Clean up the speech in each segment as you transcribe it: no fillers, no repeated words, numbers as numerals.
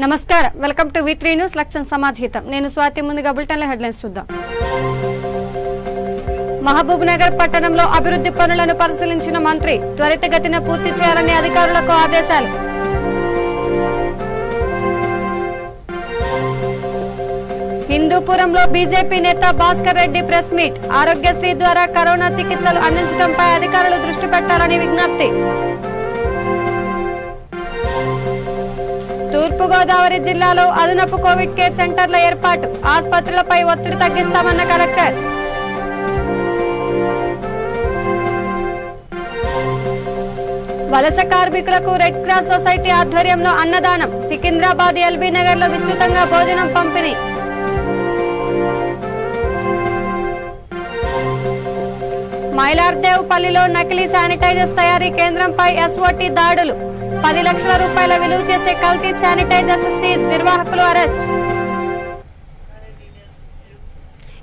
नमस्कार welcome to V3 news लक्षण समाजीतम नेनु स्वाति मुंदुगा बुलेटिन हेडलाइन्स चूद्दाम। महबूब नगर पट्टणंलो अभिवृद्धि पनुलनु परिशीलिंचिन मंत्री त्वरितगतिन पूर्ति चेयाలని అధికారులకు ఆదేశాలు। హిందూపురంలో बीजेपी नेता భాస్కర్ రెడ్డి ప్రెస్ మీట్ ఆరోగ్యశ్రీ द्वारा కరోనా చికిత్సలు అందించడంపై అధికారులు దృష్టి పెట్టాలని విజ్ఞప్తి। తూర్పు గోదావరి జిల్లాలో అదనపు కోవిడ్ కేర్ సెంటర్ల ఏర్పాటు ఆసుపత్రులపై ఒత్తిడి తగ్గిస్తామన్న కలెక్టర్। వలస కార్మికులకు రెడ్ క్రాస్ సొసైటీ ఆధ్వర్యంలో అన్నదానం సికింద్రాబాద్ ఎల్బీ నగర్లో విస్తృతంగా భోజనం పంపిణీ। మైలార్దేవ్ పల్లిలో నకిలీ శానిటైజర్స్ తయారీ కేంద్రంపై SOT దాడులు 10 లక్షల రూపాయల విలువ చేసే కల్తీ శానిటైజర్స్ సీజ్ నిర్వాహకులు అరెస్ట్।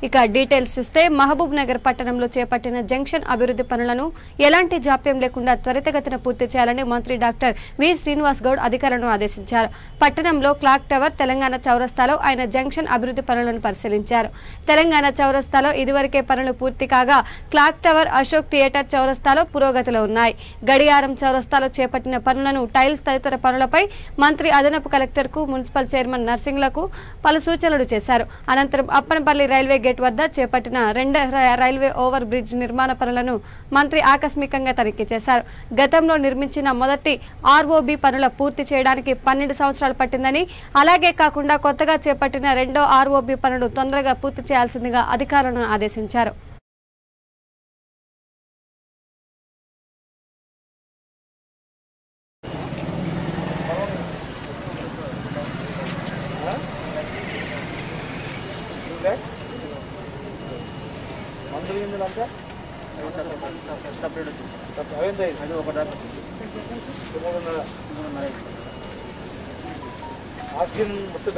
ఇక డీటెయిల్స్ చూస్తే మహబూబ్ నగర్ పట్టణంలో చేపట్టిన జంక్షన్ అభివృద్ధి పనులను ఎలాంటి జాప్యం లేకుండా త్వరితగతిన పూర్తి చేయాలని మంత్రి డాక్టర్ వి శ్రీనివాస్ గౌడ్ అధికారులను ఆదేశించారు। పట్టణంలో క్లాక్ టవర్ తెలంగాణ చౌరస్తాలో ఆయన జంక్షన్ అభివృద్ధి పనులను పరిశీలించారు। తెలంగాణ చౌరస్తాలో ఇదివరకే పనులు పూర్తి కాగా క్లాక్ టవర్ అశోక్ థియేటర్ చౌరస్తాలో పురోగతిలో ఉన్నాయి। గడియారం చౌరస్తాలో చేపట్టిన పనులను టైల్స్ తదితర పనులపై మంత్రి అదనపు కలెక్టర్కు మున్సిపల్ చైర్మన్ నర్సింగ్లకు పలు సూచనలు చేశారు। అనంతరం అప్పనపల్లి రైల్వే గేట్ వద్ద చేపట్టిన రెండు రైల్వే ఓవర్ బ్రిడ్జ్ నిర్మాణ పనులను మంత్రి ఆకస్మికంగా తనిఖీ చేశారు। గతంలో నిర్మించిన మొదటి ROB పనుల పూర్తి చేయడానికి 12 సంవత్సరాలు పట్టిందని, అలాగే కాకుండా కొత్తగా చేపట్టిన రెండో ROB పనులు తొందరగా పూర్తి చేయాల్సిందిగా అధికారులను ఆదేశించారు। ఇప్పటికి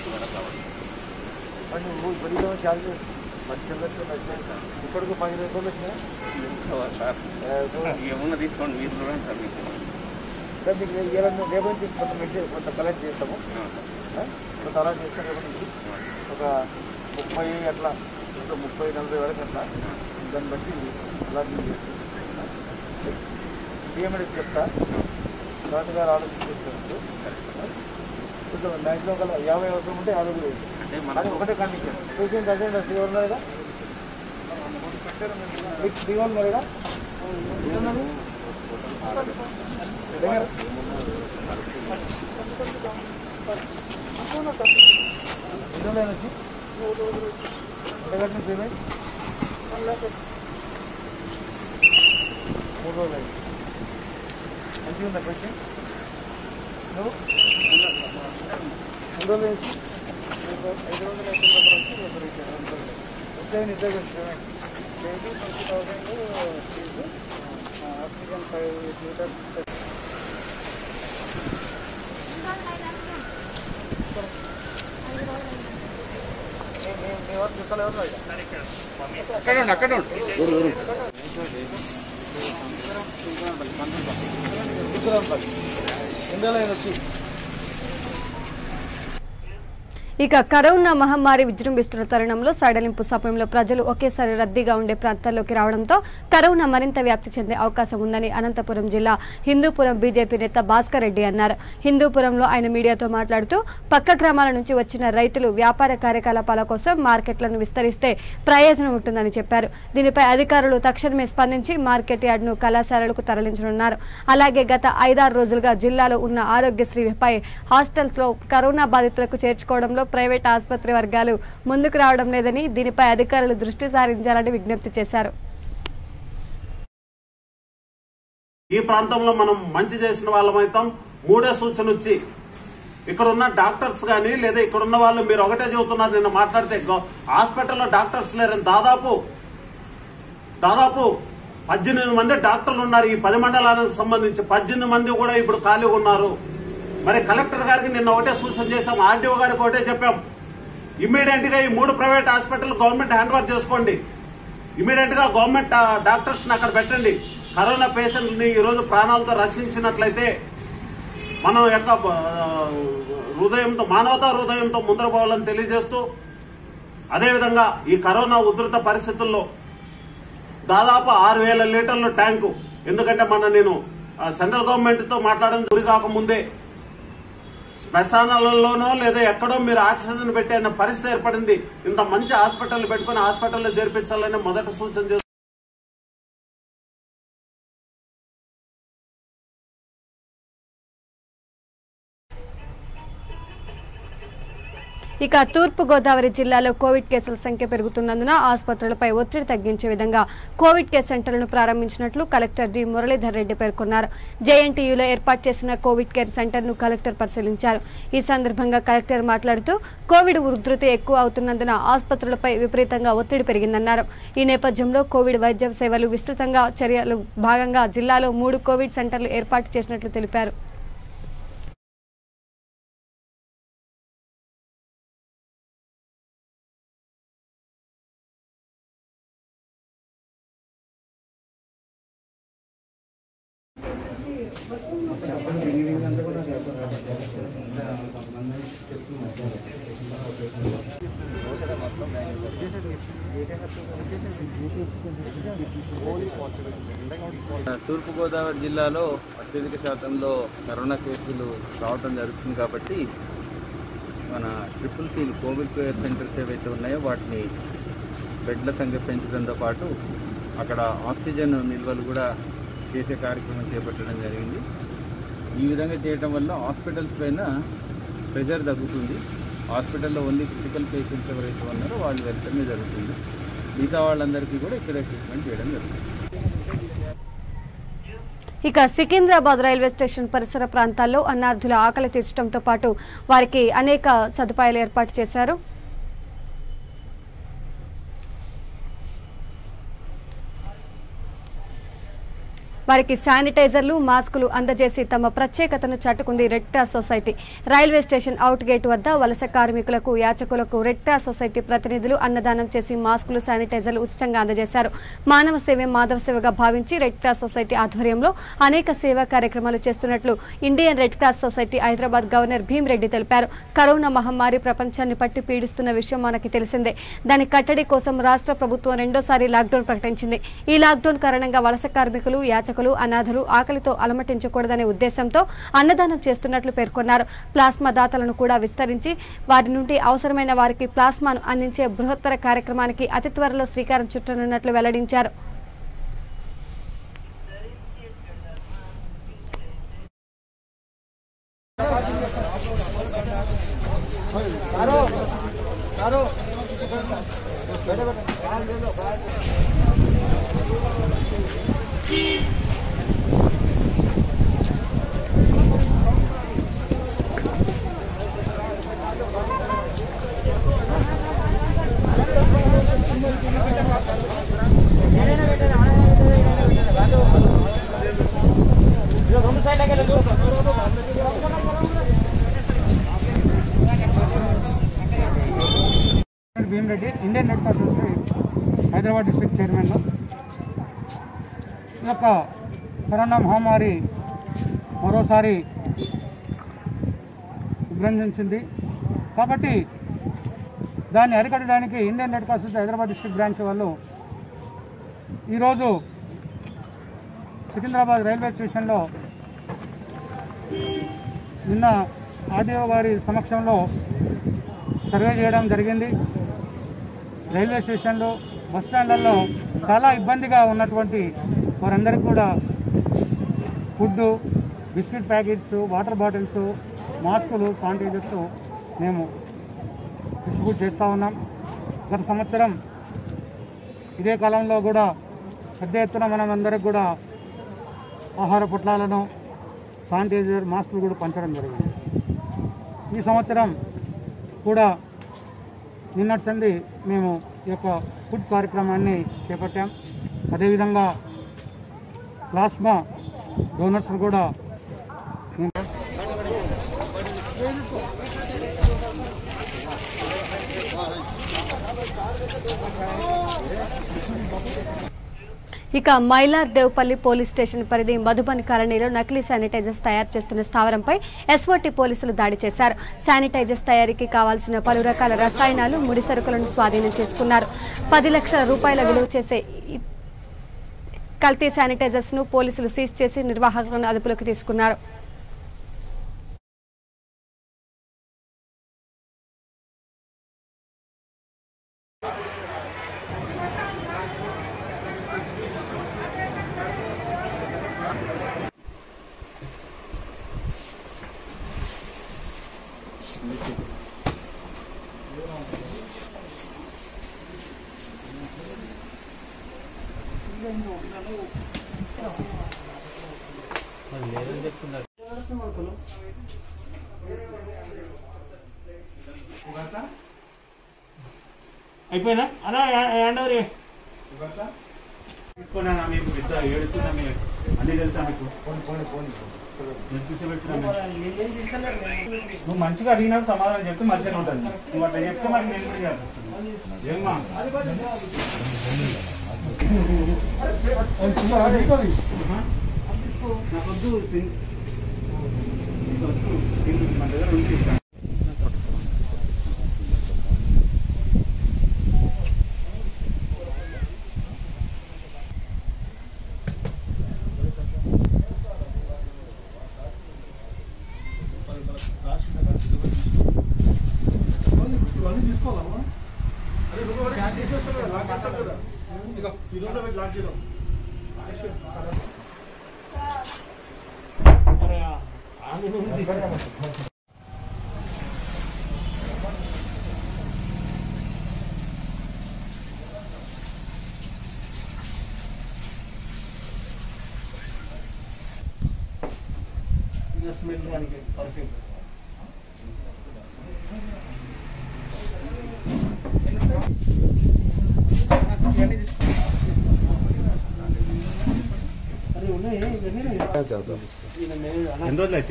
10 రోజులు ఏమన్నా తీసుకోండి మీరు కూడా సార్ మీకు రేపు నుంచి కొంత మెటీరియల్ కొంత కలెక్ట్ చేస్తాము। కొంత అలా చేస్తే రేపు నుంచి ఒక 30 అట్లా ఇంకా 30-40 వరకు అట్లా దాన్ని బట్టి అలాంటివి డిఎంఎస్ చెప్తా రాజుగారు ఆలోచన చేస్తారు। కొంచెం నైట్లో ఒక 50 అవసరం ఉంటే 50 కూడా వేసి ఒకటే కండిషన్ చూసిన అదే శ్రీవర్మగా మీకు శ్రీవర్మగా $20,000 అక్కడ ఇక కరోనా మహమ్మారి విజృంభిస్తున్న తరుణంలో సడలింపు సమయంలో ప్రజలు ఒకేసారి రద్దీగా ఉండే ప్రాంతాల్లోకి రావడంతో కరోనా మరింత వ్యాప్తి చెందే అవకాశం ఉందని అనంతపురం జిల్లా హిందూపురం BJP నేత భాస్కర్ రెడ్డి అన్నారు। హిందూపురంలో ఆయన మీడియాతో మాట్లాడుతూ పక్క గ్రామాల నుంచి వచ్చిన రైతులు వ్యాపార కార్యకలాపాల కోసం మార్కెట్లను విస్తరిస్తే ప్రయోజనం ఉంటుందని చెప్పారు। దీనిపై అధికారులు తక్షణమే స్పందించి మార్కెట్ యార్డ్ను కళాశాలలకు తరలించనున్నారు। అలాగే గత 5-6 రోజులుగా జిల్లాలో ఉన్న ఆరోగ్యశ్రీపై హాస్టల్స్లో కరోనా బాధితులకు చేర్చుకోవడంలో ప్రైవేట్ ఆసుపత్రి వర్గాలు ముందుకు రావడం లేదని దీనిపై అధికారులు దృష్టి సారించాలని విజ్ఞప్తి చేశారు। ఈ ప్రాంతంలో మనం మంచి చేసిన వాళ్ళమైతం మూడో సూచన నుంచి ఇక్కడ ఉన్న డాక్టర్స్ గాని లేదా ఇక్కడ ఉన్న వాళ్ళు మీరు ఒకటే చెబుతున్నారు నిన్న మాట్లాడితే హాస్పిటల్లో డాక్టర్స్ లేరని దాదాపు 18 మంది డాక్టర్లు ఉన్నారు ఈ 10 మండలాలకు సంబంధించి 18 మంది కూడా ఇప్పుడు ఖాళీగా ఉన్నారు। మరి కలెక్టర్ గారికి నిన్న ఒకటే సూచన చేశాం ఆర్డీఓ గారికి ఒకటే చెప్పాం ఇమిడియట్ గా ఈ మూడు private hospital government hand over చేసుకోండి ఇమిడియట్ గా గవర్నమెంట్ డాక్టర్స్ ని అక్కడ పెట్టండి కరోనా పేషెంట్ ని ఈ రోజు ప్రాణాలతో రక్షించినట్లయితే మనం యొక్క హృదయంతో మానవతా హృదయంతో ముందర పోవాలని తెలియజేస్తూ అదే విధంగా ఈ కరోనా ఉధృత పరిస్థితుల్లో దాదాపు 6000 లీటర్ల ట్యాంకు ఎందుకంటే మన నేను సెంట్రల్ గవర్నమెంట్తో మాట్లాడడం గురి కాకముందే శ్మశానాలలోనో లేదా ఎక్కడో మీరు ఆక్సిజన్ పెట్టే పరిస్థితి ఏర్పడింది। ఇంత మంచి హాస్పిటల్ పెట్టుకుని హాస్పిటల్లో చేర్పించాలని మొదట సూచన చేస్తుంది। ఇక తూర్పు గోదావరి జిల్లాలో కోవిడ్ కేసుల సంఖ్య పెరుగుతున్నందున ఆసుపత్రులపై ఒత్తిడి తగ్గించే విధంగా కోవిడ్ కేర్ సెంటర్లను ప్రారంభించినట్లు కలెక్టర్ జి మురళీధర్ రెడ్డి పేర్కొన్నారు। జేఎన్టీయూలో ఏర్పాటు చేసిన కోవిడ్ కేర్ సెంటర్ను కలెక్టర్ పరిశీలించారు। ఈ సందర్భంగా కలెక్టర్ మాట్లాడుతూ కోవిడ్ ఉధృతి ఎక్కువ అవుతున్నందున ఆసుపత్రులపై విపరీతంగా ఒత్తిడి పెరిగిందన్నారు। ఈ నేపథ్యంలో కోవిడ్ వైద్య సేవలు విస్తృతంగా చర్యలు భాగంగా జిల్లాలో 3 కోవిడ్ సెంటర్లు ఏర్పాటు చేసినట్లు తెలిపారు। తూర్పు గోదావరి జిల్లాలో అత్యధిక శాతంలో కరోనా కేసులు రావడం జరుగుతుంది కాబట్టి మన ట్రిపుల్ సీలు కోవిడ్ కేర్ సెంటర్స్ ఏవైతే ఉన్నాయో వాటిని బెడ్ల సంఖ్య పెంచడంతో పాటు అక్కడ ఆక్సిజన్ నిల్వలు కూడా చేసే కార్యక్రమం చేపట్టడం జరిగింది। ఈ విధంగా చేయడం వల్ల హాస్పిటల్స్ పైన ప్రెజర్ తగ్గుతుంది। హాస్పిటల్లో ఓన్లీ క్రిటికల్ పేషెంట్స్ ఎవరైతే ఉన్నారో వాళ్ళు వెళ్తమే జరుగుతుంది, మిగతా వాళ్ళందరికీ కూడా ఇక్కడ ట్రీట్మెంట్ చేయడం జరుగుతుంది। ఇక సికింద్రాబాద్ రైల్వే స్టేషన్ పరిసర ప్రాంతాల్లో అన్నార్థుల ఆకలి తీర్చడంతో పాటు వారికి అనేక సదుపాయాలు ఏర్పాటు చేశారు। వారికి శానిటైజర్లు మాస్కులు అందజేసి తమ ప్రత్యేకతను చాటుకుంది red cross society. Railway station out gate వద్ద వలస కార్మికులకు యాచకులకు రెడ్ క్రాస్ సొసైటీ ప్రతినిధులు అన్నదానం చేసి మాస్కులు శానిటైజర్లు ఉచితంగా అందజేశారు। మానవ సేవే మాధవ సేవగా భావించి రెడ్ క్రాస్ సొసైటీ ఆధ్వర్యంలో అనేక సేవా కార్యక్రమాలు చేస్తున్నట్లు Indian red cross society Hyderabad governor Bhimreddy తెలిపారు। కరోనా మహమ్మారి ప్రపంచాన్ని పట్టి పీడిస్తున్న విషయం మనకి తెలిసిందే, దాని కట్టడి కోసం రాష్ట్ర ప్రభుత్వం రెండోసారి లాక్డౌన్ ప్రకటించింది। ఈ లాక్డౌన్ కారణంగా వలస కార్మికులు యాచకులు అనాథులు ఆకలితో అలమటించకూడదనే ఉద్దేశంతో అన్నదానం చేస్తున్నట్లు పేర్కొన్నారు। ప్లాస్మా దాతలను కూడా విస్తరించి వారి నుండి అవసరమైన వారికి ప్లాస్మాను అందించే బృహత్తర కార్యక్రమానికి అతి త్వరలో శ్రీకారం చుట్టనున్నట్లు వెల్లడించారు। Bhimreddy Indian red cross society Hyderabad district chairman corona महामारी మరోసారి విజృంభించింది కాబట్టి దాన్ని అరికట్టడానికి Indian red cross society Hyderabad district branch వాళ్ళు ఈరోజు సికింద్రాబాద్ రైల్వే స్టేషన్లో నిన్న ఆర్డీఓ గారి సమక్షంలో సర్వే చేయడం జరిగింది। రైల్వే స్టేషన్లో బస్టాండ్లలో చాలా ఇబ్బందిగా ఉన్నటువంటి వారందరికీ కూడా food biscuit packets water bottles మాస్కులు శానిటైజర్స్ మేము సాగు చేస్తా ఉన్నాం. గత సంవత్సరం ఇదే కాలంలో కూడా పెద్ద ఎత్తున మనం అందరికీ కూడా ఆహార పొట్లాలను శానిటైజర్ మాస్కులు కూడా పంచడం జరిగింది. ఈ సంవత్సరం కూడా నిన్నటి సంది మేము ఈ యొక్క ఫుడ్ కార్యక్రమాన్ని చేపట్టాం. అదేవిధంగా ప్లాస్మా డోనర్స్ కూడా ఇక మైలార్ దేవపల్లి పోలీస్ స్టేషన్ పరిధి మధుబన్ కాలనీలో నకిలీ శానిటైజర్స్ తయారు చేస్తున్న స్థావరంపై ఎస్ఓటీ పోలీసులు దాడి చేశారు. శానిటైజర్స్ తయారీకి కావాల్సిన పలు రకాల రసాయనాలు, ముడి సరుకులను స్వాధీనం చేసుకున్నారు. 10 లక్షల రూపాయల విలువ చేసే కల్తీ శానిటైజర్స్ ను పోలీసులు సీజ్ చేసి నిర్వాహకులను అదుపులోకి తీసుకున్నారు. అయిపోయిందా అలా హ్యాండవర్ తీసుకున్నా. మీకు పెద్ద ఏడుస్తున్నా, మీరు అన్నీ తెలుసా, మీకు నువ్వు మంచిగా అడిగినప్పుడు సమాధానం చెప్తే మంచిగా ఉంటుంది. నువ్వు అట్లా చెప్తే మరి నేను కూడా ఏమ్మా నాకొద్దు మన దగ్గర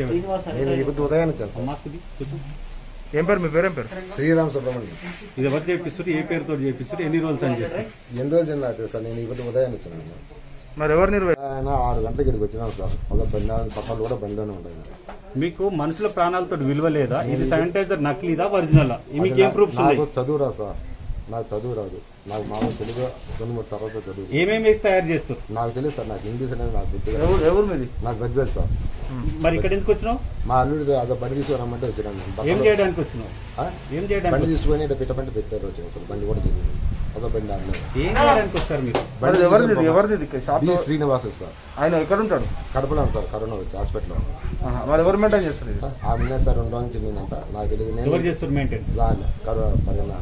ఉంది. ఏం పేరు, మీ పేరేం పేరు? శ్రీరామ్ సుబ్రహ్మణ్యం. ఇది ఎవరు చేపిస్తారు, ఏ పేరుతో చేపిస్తారు, ఎన్ని రోజులు అని చేస్తారు? 2 రోజులు అయితే సార్, నేను ఇప్పుడు ఉదయం వచ్చాను. మరి ఎవరు నిర్వహించిన? 6 గంటల ఇక్కడికి వచ్చినాం సార్. ఒక పని పక్కలు కూడా బండిలోనే ఉంటాయి. మీకు మనుషుల ప్రాణాలతో విలువ లేదా? ఇది శానిటైజర్ నకిలీదా ఒరిజినలా? చదువు రా సార్, నాకు చదువు రాదు. నాకు మామూలు తెలుగు 2-3 సంవత్సరాలు చదువు. ఏమేమి వేసి తయారు చేస్తారు? నాకు తెలియదు సార్, నాకు ఇంగ్లీష్ అనేది నాకు ఎవరు మీది? నాకు గద్వేల్ సార్. మరి ఇక్కడ ఎందుకు వచ్చినావు? మా అల్లుడు అదే బండి తీసుకురామంటే వచ్చినాను. ఏం చేయడానికి వచ్చినావు? ఏం చేయడానికి? బండి తీసుకుని ఇక్కడ పెట్టమంటే పెట్టారు వచ్చాను సార్. బండి కూడా తెలియదు, అదో బండి ఆడడానికి వచ్చారు. మీరు ఎవరిది? ఎవరిది? శ్రీనివాసు సార్. ఆయన ఎక్కడ ఉంటాడు? కడపలో సార్, కరోనా వచ్చి హాస్పిటల్లో. మరి ఎవరు మెయింటైన్ చేస్తారు? ఆమె సార్ 2 రోజుల నుంచి నేనంట, నాకు తెలియదు. నేను చేస్తాను మెయింటైన్ కరోనా.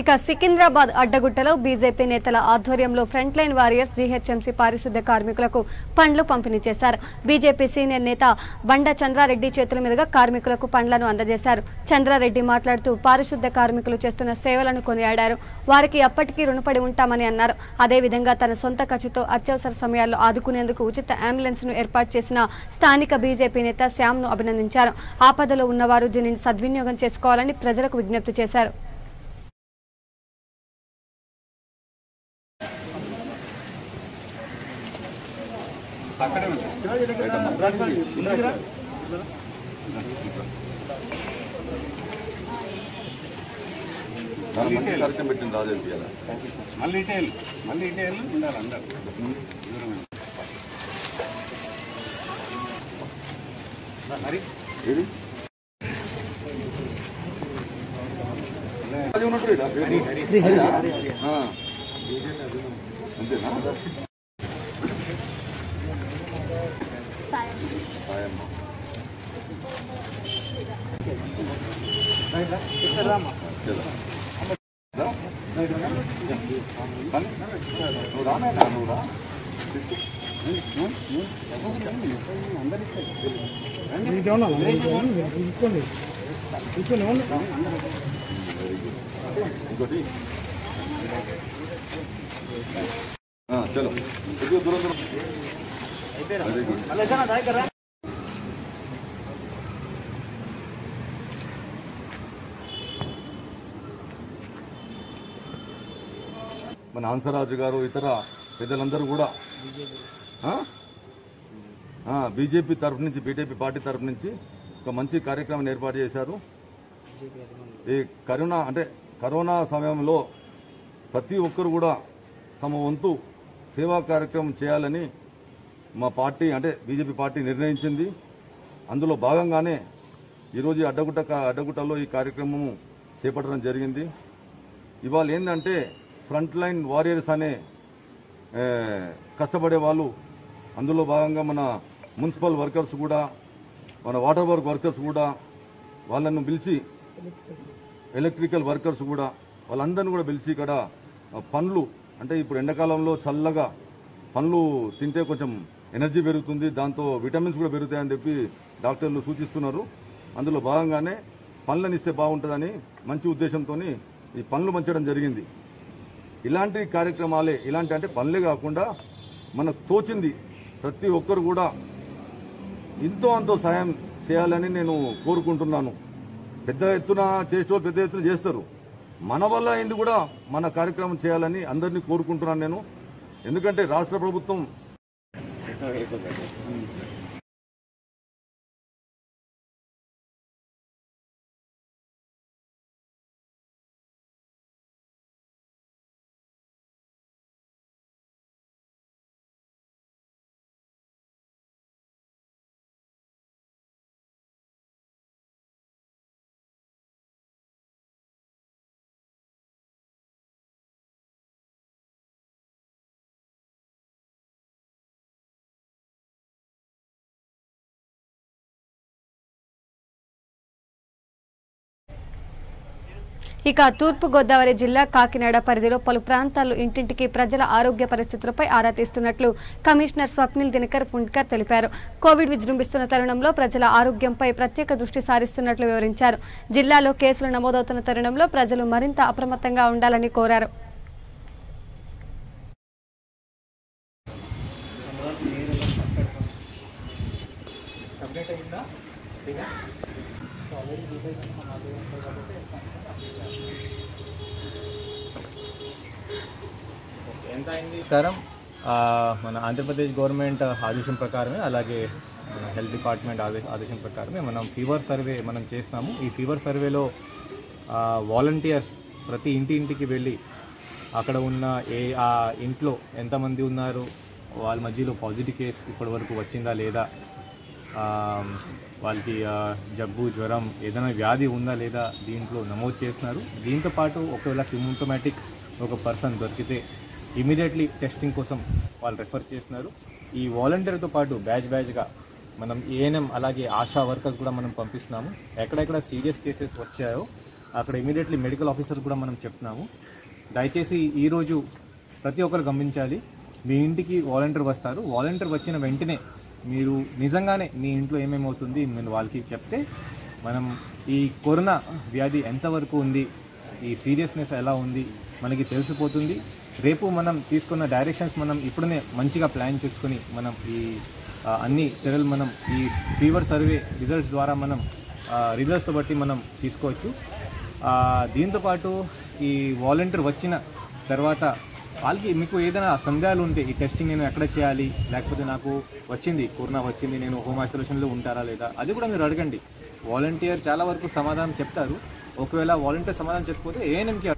ఇక సికింద్రాబాద్ అడ్డగుట్టలో బీజేపీ నేతల ఆధ్వర్యంలో ఫ్రంట్ లైన్ వారియర్స్ జీహెచ్ఎంసీ పారిశుద్ధ్య కార్మికులకు పండ్లు పంపిణీ చేశారు. బీజేపీ సీనియర్ నేత బండా చంద్రారెడ్డి చేతుల మీదుగా కార్మికులకు పండ్లను అందజేశారు. చంద్రారెడ్డి మాట్లాడుతూ పారిశుద్ధ్య కార్మికులు చేస్తున్న సేవలను కొనియాడారు. వారికి ఎప్పటికీ రుణపడి ఉంటామని అన్నారు. అదేవిధంగా తన సొంత ఖర్చుతో అత్యవసర సమయాల్లో ఆదుకునేందుకు ఉచిత అంబులెన్స్ ను ఏర్పాటు చేసిన స్థానిక బీజేపీ నేత శ్యామ్ ను అభినందించారు. ఆపదలో ఉన్నవారు దీనిని సద్వినియోగం చేసుకోవాలని ప్రజలకు విజ్ఞప్తి చేశారు. అక్కడే ఖర్చు పెట్టింది రాజేంద్ర మళ్ళీ ఉండాలి అందరూ. మరి అంతేనా? चलो दूर मन हंसराजु गारू इतर पेदलू बीजेपी तरफ नीचे बीजेपी पार्टी तरफ नीचे मंची कार्यक्रम एर्पट्टु करोना अंटे करोना समयंलो प्रति ओक्करू कूडा तम वंतु सेवा कार्यक्रम चेयालनी मा पार्टी अंटे बीजेपी पार्टी निर्णयिंचिंदी। अंदुलो भागंगाने ई रोजु अड्डगुट्टलो ई कार्यक्रमं चेपट्टडं जरिगिंदी। इवाल एंदंटे फ्रंट लाइन वारियर्स अने कष्टपड़े वाळ्ळु अंदुलो भागंगा मन मुन्सिपल वर्कर्स कूडा मन वाटर वर्क वर्कर्स कूडा वाळ्ळनु पिलिचि ఎలక్ట్రికల్ వర్కర్స్ కూడా వాళ్ళందరిని కూడా పిలిచి ఇక్కడ పండ్లు అంటే ఇప్పుడు ఎండాకాలంలో చల్లగా పండ్లు తింటే కొంచెం ఎనర్జీ పెరుగుతుంది, దాంతో విటమిన్స్ కూడా పెరుగుతాయని చెప్పి డాక్టర్లు సూచిస్తున్నారు. అందులో భాగంగానే పండ్లను ఇస్తే బాగుంటుందని మంచి ఉద్దేశంతోని ఈ పండ్లు పంచడం జరిగింది. ఇలాంటి కార్యక్రమాలే ఇలాంటి అంటే పండ్లే కాకుండా మనకు తోచింది ప్రతి ఒక్కరు కూడా ఇంతో అంతో సహాయం చేయాలని నేను కోరుకుంటున్నాను. పెద్ద ఎత్తున చేసో పెద్ద ఎత్తున చేస్తారు, మన వల్ల అయింది కూడా మన కార్యక్రమం చేయాలని అందరినీ కోరుకుంటున్నాను నేను. ఎందుకంటే రాష్ట్ర ప్రభుత్వం ఇక తూర్పు గోదావరి జిల్లా కాకినాడ పరిధిలో పలు ప్రాంతాల్లో ఇంటింటికి ప్రజల ఆరోగ్య పరిస్థితులపై ఆరా తీస్తున్నట్లు కమిషనర్ స్వప్నిల్ దినకర్ పుండ్కర్ తెలిపారు. కోవిడ్ విజృంభిస్తున్న తరుణంలో ప్రజల ఆరోగ్యంపై ప్రత్యేక దృష్టి సారిస్తున్నట్లు వివరించారు. జిల్లాలో కేసులు నమోదవుతున్న తరుణంలో ప్రజలు మరింత అప్రమత్తంగా ఉండాలని కోరారు. నమస్కారం. మన ఆంధ్రప్రదేశ్ గవర్నమెంట్ ఆదేశం ప్రకారమే అలాగే హెల్త్ డిపార్ట్మెంట్ ఆదేశం ప్రకారమే మనం ఫీవర్ సర్వే మనం చేస్తాము. ఈ ఫీవర్ సర్వేలో వాలంటీర్స్ ప్రతి ఇంటికి వెళ్ళి అక్కడ ఉన్న ఆ ఇంట్లో ఎంతమంది ఉన్నారు, వాళ్ళ మధ్యలో పాజిటివ్ కేసు ఇప్పటివరకు వచ్చిందా లేదా, వాళ్ళకి జబ్బు జ్వరం ఏదైనా వ్యాధి ఉందా లేదా దీంట్లో నమోదు చేస్తున్నారు. దీంతోపాటు ఒకవేళ సిమ్టోమాటిక్ ఒక పర్సన్ దొరికితే ఇమీడియట్లీ టెస్టింగ్ కోసం వాళ్ళు రెఫర్ చేస్తున్నారు. ఈ వాలంటీర్తో పాటు బ్యాచ్గా మనం ఏఎన్ఎం అలాగే ఆశా వర్కర్స్ కూడా మనం పంపిస్తున్నాము. ఎక్కడెక్కడ సీరియస్ కేసెస్ వచ్చాయో అక్కడ ఇమీడియట్లీ మెడికల్ ఆఫీసర్స్ కూడా మనం చెప్తున్నాము. దయచేసి ఈరోజు ప్రతి ఒక్కరు గమనించాలి, మీ ఇంటికి వాలంటీర్ వస్తారు. వాలంటీర్ వచ్చిన వెంటనే మీరు నిజంగానే మీ ఇంట్లో ఏమేమవుతుంది నేను వాళ్ళకి చెప్తే మనం ఈ కరోనా వ్యాధి ఎంతవరకు ఉంది, ఈ సీరియస్నెస్ ఎలా ఉంది మనకి తెలిసిపోతుంది. రేపు మనం తీసుకున్న డైరెక్షన్స్ మనం ఇప్పుడనే మంచిగా ప్లాన్ చేసుకుని మనం ఈ అన్ని చర్యలు మనం ఈ ఫీవర్ సర్వే రిజల్ట్స్ ద్వారా మనం రిజల్ట్స్తో బట్టి మనం తీసుకోవచ్చు. దీంతోపాటు ఈ వాలంటీర్ వచ్చిన తర్వాత వాళ్ళకి మీకు ఏదైనా సందేహాలు ఉంటే ఈ టెస్టింగ్ నేను ఎక్కడ చేయాలి, లేకపోతే నాకు వచ్చింది కరోనా వచ్చింది నేను హోమ్ ఐసోలేషన్లో ఉంటారా లేదా అది కూడా మీరు అడగండి. వాలంటీర్ చాలా వరకు సమాధానం చెప్తారు. ఒకవేళ వాలంటీర్ సమాధానం చెప్పకపోతే ఏఎన్ఎంకి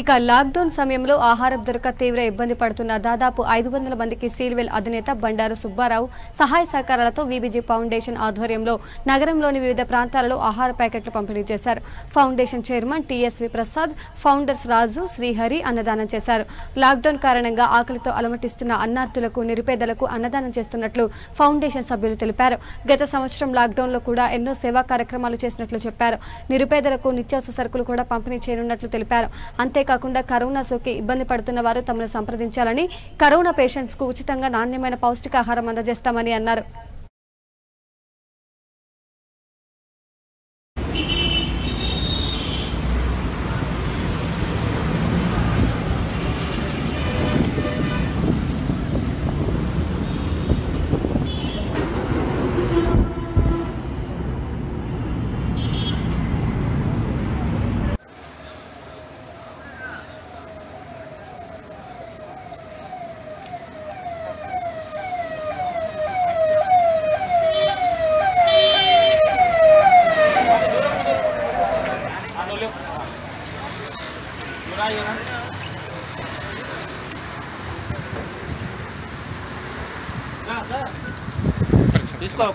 ఇక లాక్ డౌన్ సమయంలో ఆహారం దొరక తీవ్ర ఇబ్బంది పడుతున్న దాదాపు 500 మందికి సీల్వెల్ అధినేత బండారు సుబ్బారావు సహాయ సహకారాలతో వీబీజీ ఫౌండేషన్ ఆధ్వర్యంలో నగరంలోని వివిధ ప్రాంతాలలో ఆహార ప్యాకెట్లు పంపిణీ చేశారు. Foundation chairman TSV Prasad, founders Raju, Srihari అన్నదానం చేశారు. లాక్ డౌన్ కారణంగా ఆకలితో అలమటిస్తున్న అన్నార్థులకు, నిరుపేదలకు అన్నదానం చేస్తున్నట్లు ఫౌండేషన్ సభ్యులు తెలిపారు. గత సంవత్సరం లాక్ డౌన్ లో కూడా ఎన్నో సేవా కార్యక్రమాలు చేసినట్లు చెప్పారు. నిరుపేదలకు నిత్యావసర సరుకులు కూడా పంపిణీ చేయనున్నట్లు తెలిపారు. అంతే కాకుండా కరోనా సోకి ఇబ్బంది పడుతున్న వారు తమను సంప్రదించాలని, కరోనా పేషెంట్స్ కు ఉచితంగా నాణ్యమైన పౌష్టికాహారం అందజేస్తామని అన్నారు.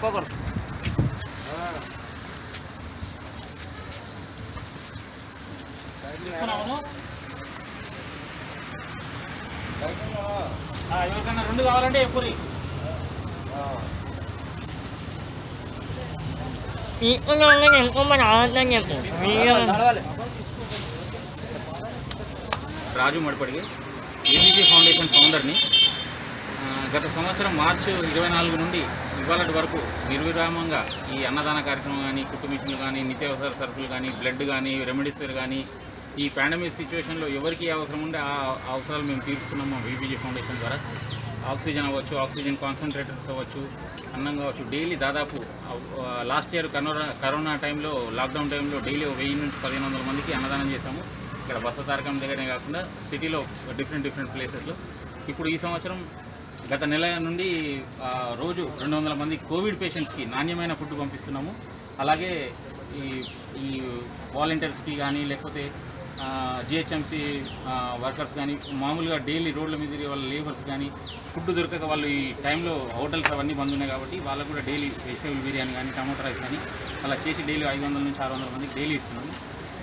Coco. ఎవరికన్నా రెండు కావాలంటే ఎప్పురి రాజు మడిపడికి ఏబీజీ ఫౌండేషన్ ఫౌండర్ని గత సంవత్సరం మార్చి 24 నుండి ఇవాళటి వరకు నిర్విరామంగా ఈ అన్నదాన కార్యక్రమం కానీ, కుట్టు మిషన్లు కానీ, నిత్యావసర సరుకులు కానీ, బ్లడ్ కానీ, రెమెడీస్ కానీ, ఈ పాండమిక్ సిచ్యువేషన్లో ఎవరికి అవసరం ఉండే ఆ అవసరాలు మేము తీరుస్తున్నాము మా వీబీజీ ఫౌండేషన్ ద్వారా. ఆక్సిజన్ అవ్వచ్చు, ఆక్సిజన్ కాన్సన్ట్రేటర్స్ అవ్వచ్చు, అన్నం కావచ్చు. డైలీ దాదాపు లాస్ట్ ఇయర్ కరోనా టైంలో, లాక్డౌన్ టైంలో డైలీ 1000 నుంచి 1500 మందికి అన్నదానం చేశాము. ఇక్కడ బస తారకం దగ్గరనే కాకుండా సిటీలో డిఫరెంట్ ప్లేసెస్లో. ఇప్పుడు ఈ సంవత్సరం గత నెల నుండి రోజు 200 మంది కోవిడ్ పేషెంట్స్కి నాణ్యమైన ఫుడ్ పంపిస్తున్నాము. అలాగే ఈ వాలంటీర్స్కి కానీ, లేకపోతే జిహెచ్ఎంసీ వర్కర్స్ కానీ, మామూలుగా డైలీ రోడ్ల మీద వాళ్ళ లేబర్స్ కానీ, ఫుడ్ దొరకక వాళ్ళు ఈ టైంలో హోటల్స్ అవన్నీ బంద్ ఉన్నాయి కాబట్టి వాళ్ళకు కూడా డైలీ వెజిటేబుల్ బిర్యానీ కానీ, టమాటో రైస్ కానీ అలా చేసి డైలీ 500 నుంచి 600 మందికి డైలీ ఇస్తున్నాము.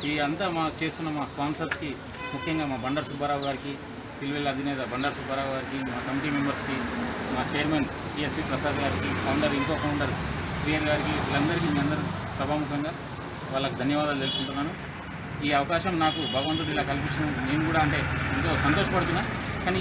ఇది అంతా మాకు చేస్తున్న మా స్పాన్సర్స్కి, ముఖ్యంగా మా బండారు సుబ్బారావు గారికి, సిల్వెల్ అధినేత బండారు సుబ్బారావు గారికి, మా కమిటీ మెంబర్స్కి, మా చైర్మన్ టిఎస్పీ ప్రసాద్ గారికి, ఫౌండర్ ఇంకో ఫౌండర్ శ్రీహరి గారికి, వీళ్ళందరికీ మీ అందరూ సభాముఖంగా వాళ్ళకి ధన్యవాదాలు తెలుపుకుంటున్నాను. ఈ అవకాశం నాకు భగవంతుడు ఇలా కల్పించినందుకు నేను కూడా అంటే ఎంతో సంతోషపడుతున్నా. కానీ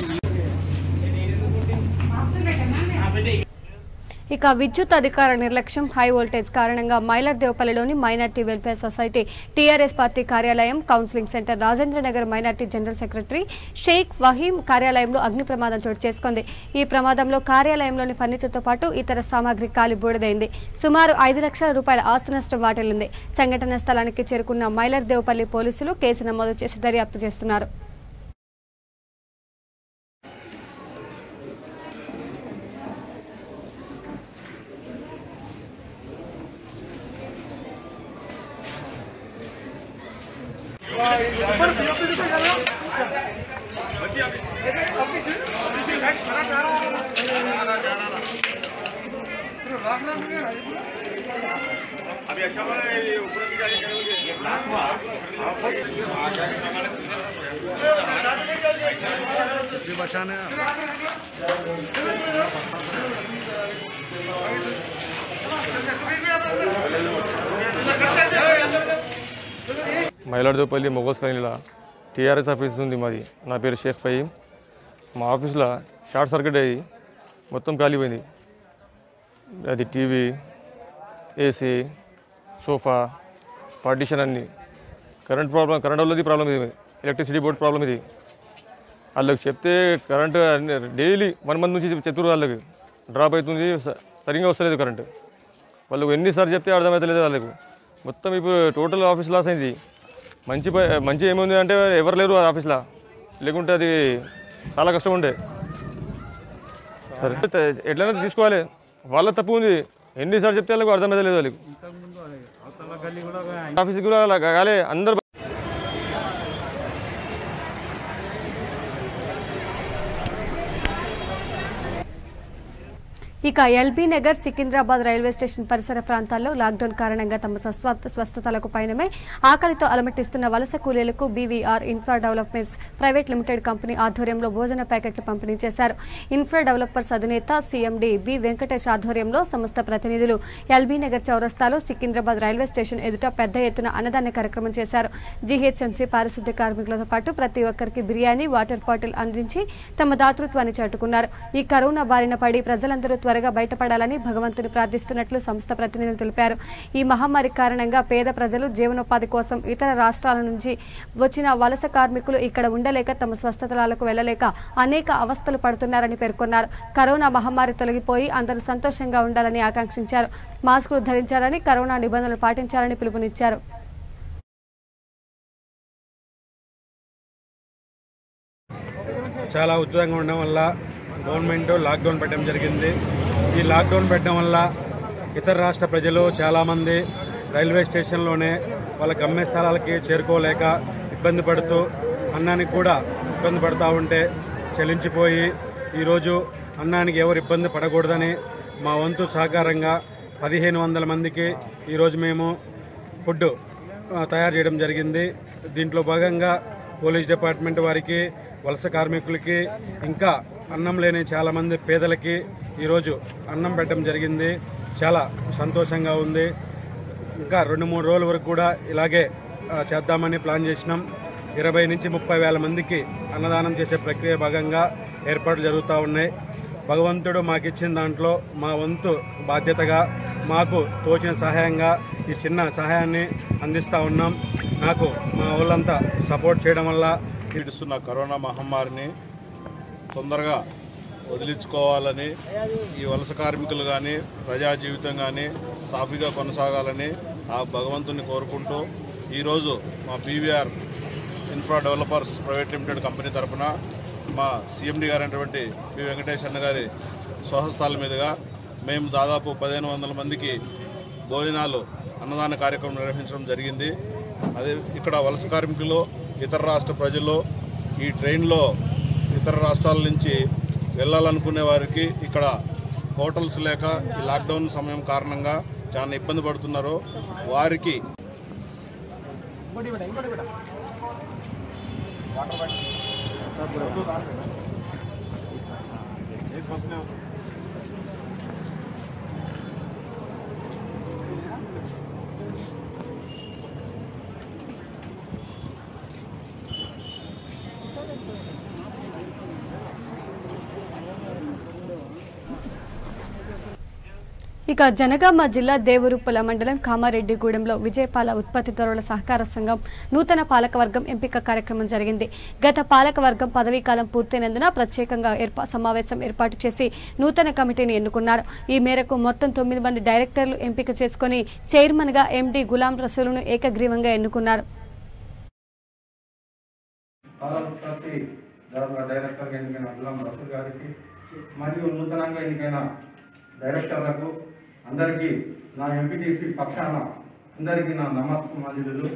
ఇక విద్యుత్ అధికార నిర్లక్ష్యం, హై వోల్టేజ్ కారణంగా మైలర్ దేవపల్లిలోని minority welfare society TRS party కార్యాలయం, counselling centre, Rajendranagar minority general secretary Sheikh Waheem కార్యాలయంలో అగ్ని ప్రమాదం చోటు చేసుకుంది. ఈ ప్రమాదంలో కార్యాలయంలోని ఫర్నిచర్తో పాటు ఇతర సామాగ్రి కాలి బూడిదైంది. సుమారు 5 లక్షల రూపాయల ఆస్తి నష్టం వాటిల్లింది. సంఘటనా స్థలానికి చేరుకున్న మైలర్ దేవపల్లి పోలీసులు కేసు నమోదు చేసి దర్యాప్తు చేస్తున్నారు. మైలార్దోపల్లి మొగోస్ కాలనీలో టీఆర్ఎస్ ఆఫీస్ ఉంది మాది. నా పేరు షేక్ ఫహీం. మా ఆఫీస్లో షార్ట్ సర్క్యూట్ అయ్యి మొత్తం కాలిపోయింది. అది టీవీ, ఏసీ, సోఫా, పార్టీషన్ అన్నీ. కరెంట్ వాళ్ళది ప్రాబ్లం ఇది, ఎలక్ట్రిసిటీ బోర్డు ప్రాబ్లం ఇది. వాళ్ళకి చెప్తే కరెంటు డైలీ 1 మంత్ నుంచి చెప్తున్నారు. వాళ్ళకి డ్రాప్ అవుతుంది, సరిగ్గా వస్తలేదు కరెంటు. వాళ్ళకు ఎన్నిసార్లు చెప్తే అర్థమవుతలేదు వాళ్ళకు. మొత్తం ఇప్పుడు టోటల్ ఆఫీస్ లాస్ అయింది. మంచి ఏముంది అంటే ఎవరు లేరు ఆఫీస్లో, లేకుంటే అది చాలా కష్టం ఉండే. సరే ఎట్లయినా తీసుకోవాలి, వాళ్ళ తప్పు ఉంది. ఎన్నిసార్లు చెప్తే వాళ్ళకు అర్థమవుతలేదు. వాళ్ళకి ఆఫీస్కి కూడా కాలే అందరు ఇక LB Nagar Secunderabad railway station పరిసర ప్రాంతాల్లో లాక్ డౌన్ కారణంగా తమ స్వస్థతలకు పైనమే ఆకలితో అలమటిస్తున్న వలస కూలీలకు BVR infra developments private limited company ఆధ్వర్యంలో భోజన ప్యాకెట్లు పంపిణీ చేశారు. ఇన్ఫ్రా డెవలపర్స్ అధినేత సీఎండీ బి వెంకటేష్ ఆధ్వర్యంలో సంస్థ ప్రతినిధులు ఎల్బీ నగర్ చౌరస్తాలో సికింద్రాబాద్ రైల్వే స్టేషన్ ఎదుట పెద్ద ఎత్తున అన్నదాన కార్యక్రమం చేశారు. జీహెచ్ఎంసీ పారిశుద్ధ్య కార్మికులతో పాటు ప్రతి ఒక్కరికి బిర్యానీ వాటర్ బాటిల్ అందించి తమ దాతృత్వాన్ని చాటుకున్నారు. ఈ కరోనా బారిన పడి ప్రజలందరూ త్వరగా బయటపడాలని భగవంతుని ప్రార్థిస్తున్నట్లు సంస్థ ప్రతినిధులు తెలిపారు. ఈ మహమ్మారి కారణంగా పేద ప్రజలు జీవనోపాధి కోసం ఇతర రాష్ట్రాల నుంచి వచ్చిన వలస కార్మికులు ఇక్కడ ఉండలేక తమ స్వస్థలాలకు వెళ్లలేక అనేక అవస్థలు పడుతున్నారని పేర్కొన్నారు. కరోనా మహమ్మారి తొలగిపోయి అందరూ సంతోషంగా ఉండాలని ఆకాంక్షించారు. మాస్కులు ధరించాలని కరోనా నిబంధనలు పాటించాలని పిలుపునిచ్చారు. చాలా ఉద్యోగంగా ఉండడం వల్ల గవర్నమెంట్ లాక్డౌన్ పెట్టడం జరిగింది. ఈ లాక్డౌన్ పెట్టడం వల్ల ఇతర రాష్ట్ర ప్రజలు చాలామంది రైల్వే స్టేషన్లోనే వాళ్ళ గమ్యస్థలాలకి చేరుకోలేక ఇబ్బంది పడుతూ అన్నానికి కూడా ఇబ్బంది పడుతూ ఉంటే చెలించిపోయి ఈరోజు అన్నానికి ఎవరు ఇబ్బంది పడకూడదని మా వంతు సహకారంగా 1500 మందికి ఈరోజు మేము ఫుడ్ తయారు చేయడం జరిగింది. దీంట్లో భాగంగా పోలీస్ డిపార్ట్మెంట్ వారికి వలస కార్మికులకి ఇంకా అన్నం లేని చాలామంది పేదలకి ఈరోజు అన్నం పెట్టడం జరిగింది. చాలా సంతోషంగా ఉంది. ఇంకా 2-3 రోజుల వరకు కూడా ఇలాగే చేద్దామని ప్లాన్ చేసినాం. 20 నుంచి 30 వేల మందికి అన్నదానం చేసే ప్రక్రియ భాగంగా ఏర్పాట్లు జరుగుతూ ఉన్నాయి. భగవంతుడు మాకిచ్చిన దాంట్లో మా వంతు బాధ్యతగా మాకు తోచిన సహాయంగా ఈ చిన్న సహాయాన్ని అందిస్తూ ఉన్నాం. నాకు మా వాళ్ళంతా సపోర్ట్ చేయడం వల్ల ఇస్తున్న కరోనా మహమ్మారిని తొందరగా వదిలించుకోవాలని, ఈ వలస కార్మికులు కానీ ప్రజా జీవితం కానీ సాఫీగా కొనసాగాలని ఆ భగవంతుని కోరుకుంటూ ఈరోజు మా BVR infra developers private limited company తరఫున మా సీఎండీ గారు అయినటువంటి పి వెంకటేష్ అన్న గారి స్వహస్తాల మీదుగా మేము దాదాపు 1500 మందికి భోజనాలు అన్నదాన కార్యక్రమం నిర్వహించడం జరిగింది. అదే ఇక్కడ వలస కార్మికులు, ఇతర రాష్ట్ర ప్రజలు ఈ ట్రైన్లో ఇతర రాష్ట్రాల నుంచి వెళ్ళాలనుకునే వారికి ఇక్కడ హోటల్స్ లేక ఈ లాక్డౌన్ సమయం కారణంగా చాలా ఇబ్బంది పడుతున్నారు. వారికి ఇక జనగామ జిల్లా దేవరూపల మండలం కామారెడ్డిగూడెంలో విజయపాల ఉత్పత్తిదారుల సహకార సంఘం నూతన పాలకవర్గం ఎంపిక కార్యక్రమం జరిగింది. గత పాలకవర్గం పదవీకాలం పూర్తయినందున ప్రత్యేకంగా సమావేశం ఏర్పాటు చేసి నూతన కమిటీని ఎన్నుకున్నారు. ఈ మేరకు మొత్తం 9 మంది డైరెక్టర్లు ఎంపిక చేసుకుని చైర్మన్గా ఎండీ గులాం రసూలును ఏకగ్రీవంగా ఎన్నుకున్నారు. అందరికీ నా ఎంపీటీసీ పక్షాన అందరికీ నా నమస్కారాలు.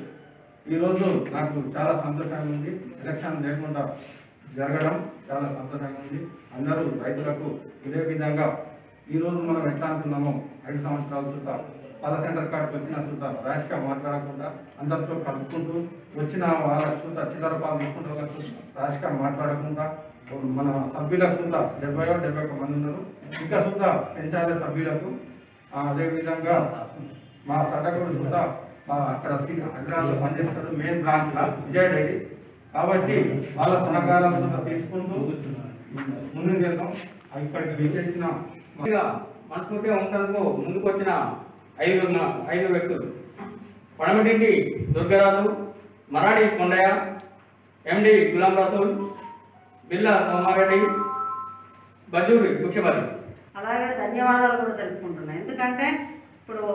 ఈరోజు నాకు చాలా సంతోషంగా ఉంది. ఎలక్షన్ లేకుండా జరగడం చాలా సంతోషంగా ఉంది. అందరూ రైతులకు ఇదే విధంగా ఈరోజు మనం ఎట్లా అనుకున్నామో 5 సంవత్సరాల చూత పాల సెంటర్ కార్డు వచ్చిన చూత రాజకీయ మాట్లాడకుండా అందరితో కలుపుకుంటూ వచ్చిన వాళ్ళ చూత చిల్లర పాలు తీసుకుంటే వాళ్ళకు రాజకీయ మాట్లాడకుండా మన సభ్యులకు చూత 70-71 మంది ఉన్నారు. ఇంకా చూత పెంచాలి సభ్యులకు. అదేవిధంగా మా సటకుడు చూద్దా అక్కడ అగ్రాల్లో పనిచేస్తాడు మెయిన్ బ్రాంచ్లా విజయ్ డైరీ కాబట్టి వాళ్ళ సహకారం చూద్దా తీసుకుంటూ ముందుకు వెళ్తాం. ఇక్కడికి విజయించిన మనస్ఫూర్తిగా ఉండటంతో ముందుకు వచ్చిన 5 వ్యక్తులు పడమటింటి దుర్గరాజు, మరాఠీ కొండయ్య, ఎండి గులాం రసూల్, బిల్లా సోమారెడ్డి, బజూరి ముఖ్యపల్లి. అలాగే ధన్యవాదాలు కూడా తెలుపుకుంటున్నాను. ఎందుకంటే ఇప్పుడు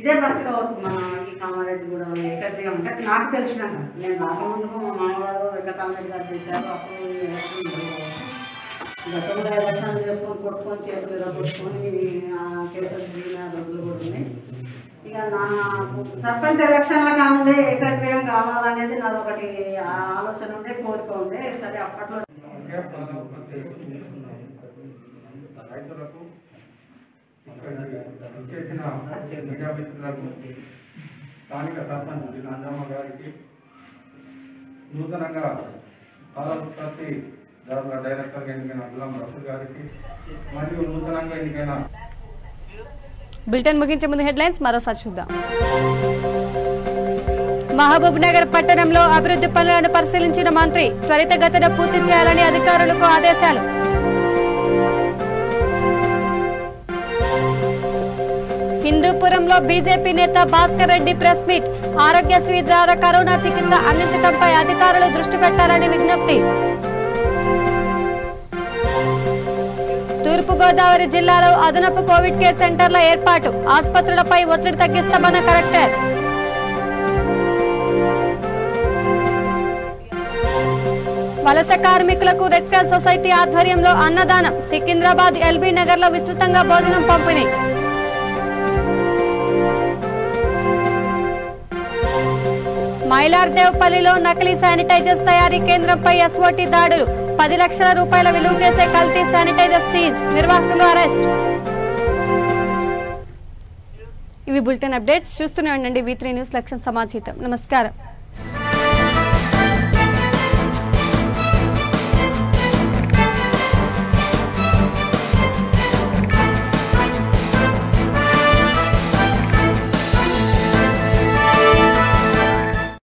ఇదే ఫస్ట్ కావచ్చు మనకి కామారెడ్డి కూడా ఏకత్రిగా ఉంటే నాకు తెలిసిన నేను రాకముందుకు మా మామగారు వెంకటామరెడ్డి గారు చేశారు. అప్పుడు గతంలో ఎలక్షన్లు చేసుకొని కొట్టుకొని చేతులు ఇలా కొట్టుకొని కేసెస్ దిగిన రోజులు కూడా ఉన్నాయి. ఇక నా సర్పంచ్ ఎలక్షన్ల కానుందే ఏకత్రియం కావాలనేది నాది ఒకటి ఆలోచన ఉండే, కోరిక ఉండే. సరే అప్పట్లో రైతులకు मीडिया मित्र स्थाक सर्पंच अंजम्म गारी नूतन पालपति डैरक्टर एन गुलाम रसूल गारी मैं नूतन एन बुलेटिन ముగించే ముందు హెడ్లైన్స్ మరోసారి చూద్దాం. మహబూబ్నగర్ పట్టణంలో అభివృద్ధి పనులను పరిశీలించిన మంత్రి త్వరితగతిన పూర్తి చేయాలని అధికారులకు ఆదేశాలు. హిందూపురంలో బీజేపీ నేత భాస్కర్ రెడ్డి ప్రెస్ మీట్. ఆరోగ్యశ్రీ ద్వారా కరోనా చికిత్స అందించడంపై అధికారులు దృష్టి పెట్టాలని విజ్ఞప్తి. తూర్పుగోదావరి జిల్లాలో అదనపు కోవిడ్ కేర్ సెంటర్ల ఏర్పాటు, ఆసుపత్రులపై ఒత్తిడి తగ్గిస్తామన్న కలెక్టర్. వలస కార్మికులకు రెడ్ క్రాస్ సొసైటీ ఆధ్వర్యంలో అన్నదానం, సికింద్రాబాద్ ఎల్బీ నగర్లో విస్తృతంగా భోజనం పంపిణీ. మైలార్దేవ్పల్లిలో నకిలీ శానిటైజర్స్ తయారీ కేంద్రంపై ఎస్ఓటీ దాడులు, 10 లక్షల రూపాయల విలువ చేసే కల్తీ శానిటైజర్ సీజ్, నిర్వాహకులు అరెస్ట్. ఇవి బులెటిన్ అప్డేట్స్. చూస్తూనే ఉండండి V3 న్యూస్, లక్ష్యం సమాచారం. నమస్కారం.